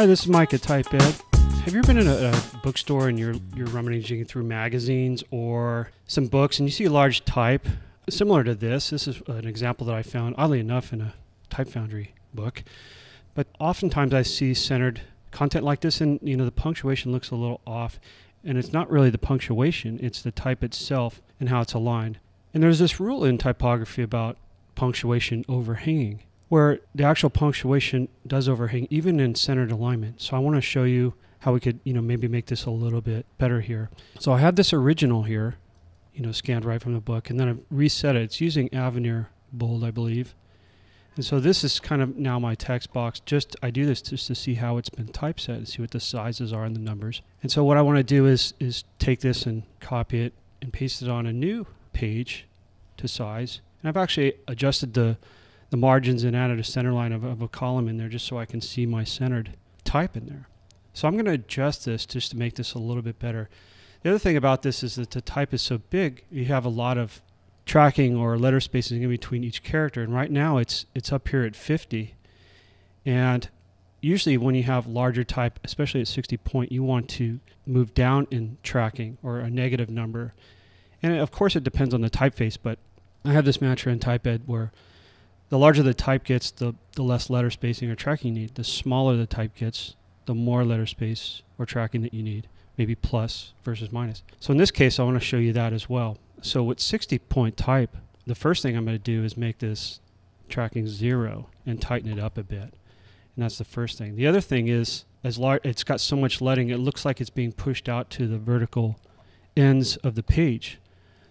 Hi, this is Mike at Type Ed. Have you ever been in a bookstore and you're rummaging through magazines or some books and you see a large type similar to this? This is an example that I found, oddly enough, in a Type Foundry book. But oftentimes I see centered content like this and the punctuation looks a little off. And it's not really the punctuation, it's the type itself and how it's aligned. And there's this rule in typography about punctuation overhanging, where the actual punctuation does overhang even in centered alignment. So I want to show you how we could, maybe make this a little bit better here. So I had this original here, scanned right from the book, and then I reset it. It's using Avenir bold, I believe. And so this is kind of now my text box. I do this just to see how it's been typeset and see what the sizes are and the numbers. And so what I want to do is take this and copy it and paste it on a new page to size. And I've actually adjusted the margins and added a center line of a column in there just so I can see my centered type in there. So I'm going to adjust this just to make this a little bit better. The other thing about this is that the type is so big, you have a lot of tracking or letter spacing in between each character. And right now it's up here at 50. And usually when you have larger type, especially at 60 point, you want to move down in tracking or a negative number. And of course it depends on the typeface, but I have this mantra in Type Ed where the larger the type gets, the less letter spacing or tracking you need. The smaller the type gets, the more letter space or tracking that you need, maybe plus versus minus. So in this case, I want to show you that as well. So with 60-point type, the first thing I'm going to do is make this tracking 0 and tighten it up a bit. And that's the first thing. The other thing is, it's got so much leading, it looks like it's being pushed out to the vertical ends of the page.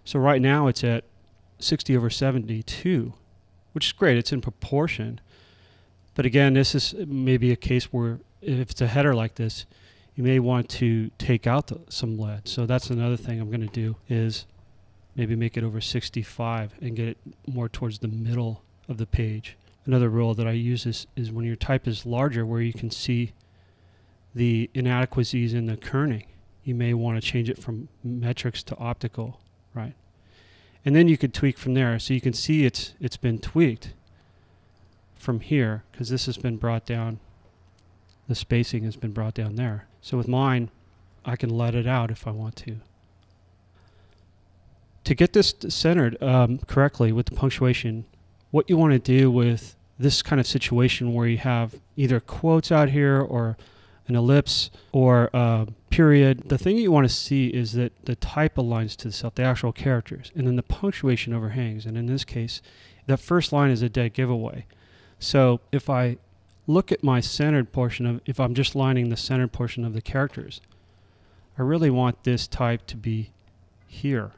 So right now it's at 60/72. Which is great, it's in proportion. But again, this is maybe a case where if it's a header like this, you may want to take out some lead. So that's another thing I'm going to do is maybe make it over 65 and get it more towards the middle of the page. Another rule that I use is when your type is larger where you can see the inadequacies in the kerning, you may want to change it from metrics to optical, right? And then you could tweak from there. So you can see it's been tweaked from here because this has been brought down. The spacing has been brought down there. So with mine, I can let it out if I want to. To get this centered correctly with the punctuation, what you want to do with this kind of situation where you have either quotes out here or an ellipse or a period, the thing you want to see is that the type aligns to itself, the actual characters, and then the punctuation overhangs. And in this case, that first line is a dead giveaway. So if I look at my centered portion of, if I'm just lining the centered portion of the characters, I really want this type to be here.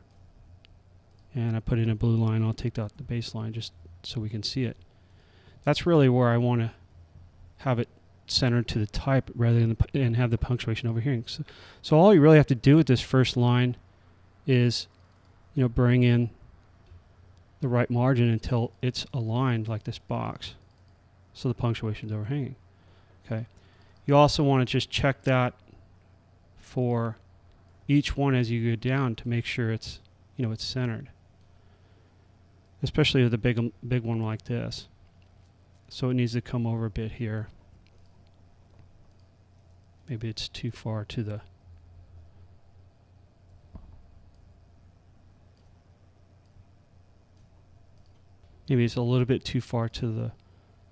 And I put in a blue line, I'll take out the baseline just so we can see it. That's really where I want to have it centered to the type rather than and have the punctuation overhanging. So all you really have to do with this first line is, bring in the right margin until it's aligned like this box, so the punctuation is overhanging. Okay. You also want to just check that for each one as you go down to make sure it's it's centered, especially with a big one like this. So it needs to come over a bit here. Maybe it's too far to the maybe it's a little bit too far to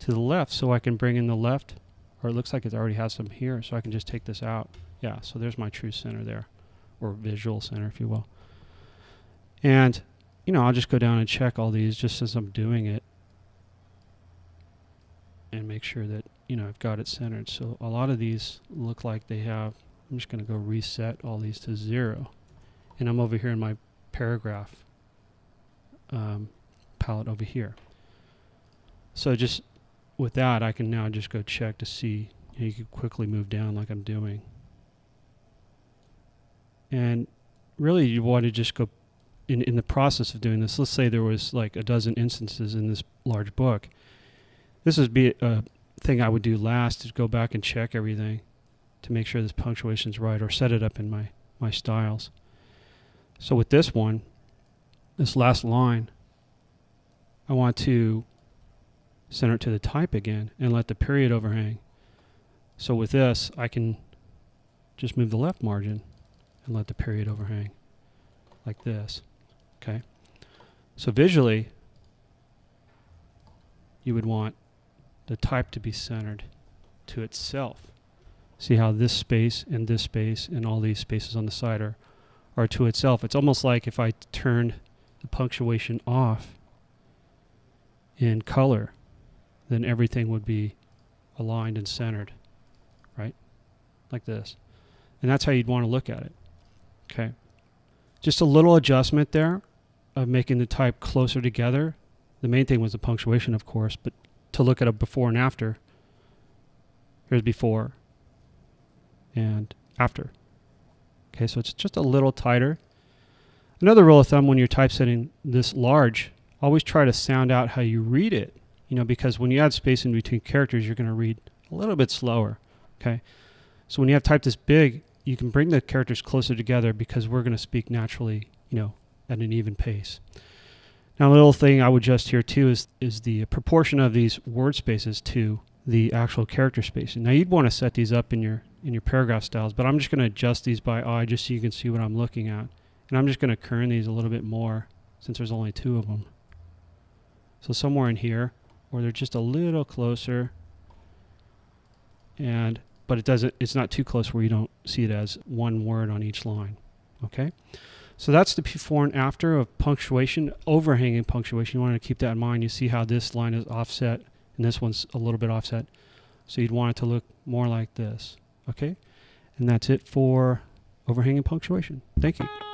the left, so I can bring in the left, or it looks like it already has some here, so I can just take this out. Yeah, so there's my true center there, or visual center if you will. And I'll just go down and check all these just as I'm doing it and make sure that I've got it centered. So a lot of these look like they have, I'm just going to go reset all these to 0, and I'm over here in my paragraph palette over here. So just with that, I can now just go check to see, you can quickly move down like I'm doing. And really you want to just go in the process of doing this. Let's say there was like a dozen instances in this large book. This would be a thing I would do last, is go back and check everything to make sure this punctuation is right, or set it up in my styles. So with this one, this last line, I want to center it to the type again and let the period overhang. So with this, I can just move the left margin and let the period overhang like this. Okay. So visually, you would want the type to be centered to itself. See how this space and this space and all these spaces on the side are to itself. It's almost like if I turned the punctuation off in color, then everything would be aligned and centered, right? Like this. And that's how you'd want to look at it. Okay. Just a little adjustment there of making the type closer together. The main thing was the punctuation, of course, but to look at a before and after, here's before and after. Okay, so it's just a little tighter. Another rule of thumb when you're typesetting this large, always try to sound out how you read it, you know, because when you add space in between characters, you're going to read a little bit slower. Okay, so when you have type this big, you can bring the characters closer together because we're going to speak naturally, you know, at an even pace. Now, a little thing I would adjust here too is the proportion of these word spaces to the actual character spacing. Now, you'd want to set these up in your paragraph styles, but I'm just going to adjust these by eye just so you can see what I'm looking at. And I'm just going to kern these a little bit more since there's only two of them. So somewhere in here, or they're just a little closer, and but it doesn't, it's not too close where you don't see it as one word on each line. Okay. So that's the before and after of punctuation, overhanging punctuation. You want to keep that in mind. You see how this line is offset and this one's a little bit offset. So you'd want it to look more like this. Okay? And that's it for overhanging punctuation. Thank you.